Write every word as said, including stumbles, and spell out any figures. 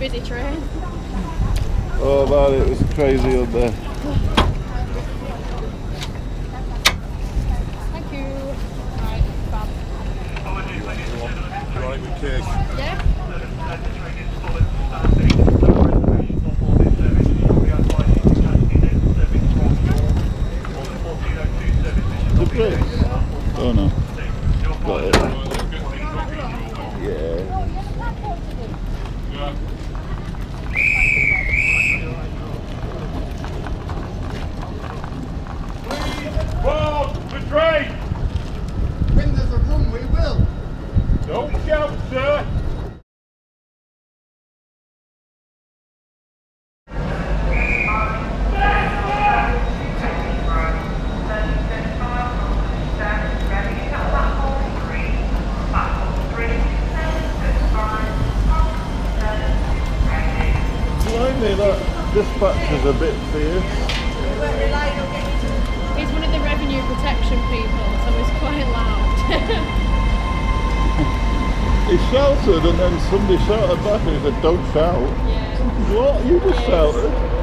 busy train. Oh, about it was crazy up there. Thank you. Right, Bob. You alright with Case? Yeah. The place? Oh no. Got it. Yeah. Hold the train! When there's a room, we will! Don't shout, sir! Blimey, me, that dispatcher's a bit fierce. He's one of the revenue protection people, so he's quite loud. He shouted and then somebody shouted back and he said, don't shout. Yeah. What? You just shouted.